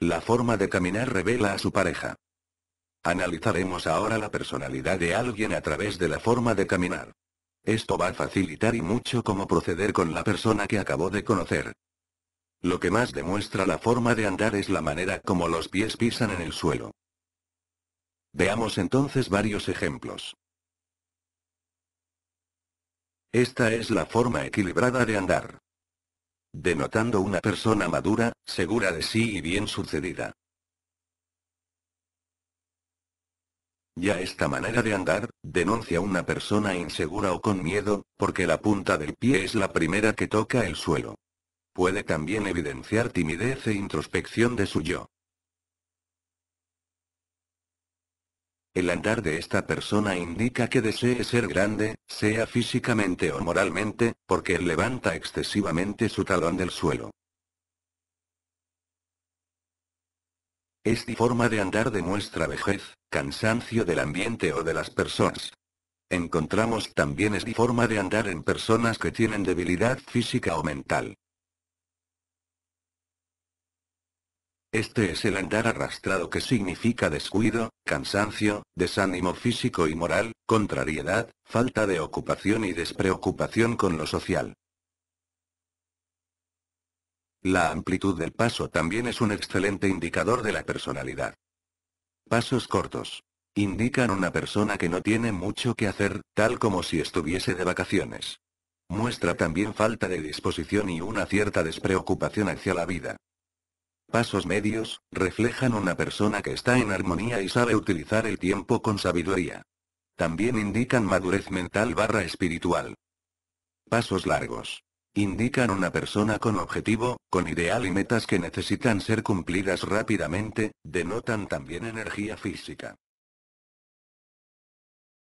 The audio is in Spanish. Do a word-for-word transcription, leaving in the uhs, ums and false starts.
La forma de caminar revela a su pareja. Analizaremos ahora la personalidad de alguien a través de la forma de caminar. Esto va a facilitar y mucho cómo proceder con la persona que acabo de conocer. Lo que más demuestra la forma de andar es la manera como los pies pisan en el suelo. Veamos entonces varios ejemplos. Esta es la forma equilibrada de andar, denotando una persona madura, segura de sí y bien sucedida. Ya esta manera de andar denuncia una persona insegura o con miedo, porque la punta del pie es la primera que toca el suelo. Puede también evidenciar timidez e introspección de su yo. El andar de esta persona indica que desee ser grande, sea físicamente o moralmente, porque levanta excesivamente su talón del suelo. Esta forma de andar demuestra vejez, cansancio del ambiente o de las personas. Encontramos también esta forma de andar en personas que tienen debilidad física o mental. Este es el andar arrastrado, que significa descuido, cansancio, desánimo físico y moral, contrariedad, falta de ocupación y despreocupación con lo social. La amplitud del paso también es un excelente indicador de la personalidad. Pasos cortos indican una persona que no tiene mucho que hacer, tal como si estuviese de vacaciones. Muestra también falta de disposición y una cierta despreocupación hacia la vida. Pasos medios reflejan una persona que está en armonía y sabe utilizar el tiempo con sabiduría. También indican madurez mental barra espiritual. Pasos largos indican una persona con objetivo, con ideal y metas que necesitan ser cumplidas rápidamente, denotan también energía física.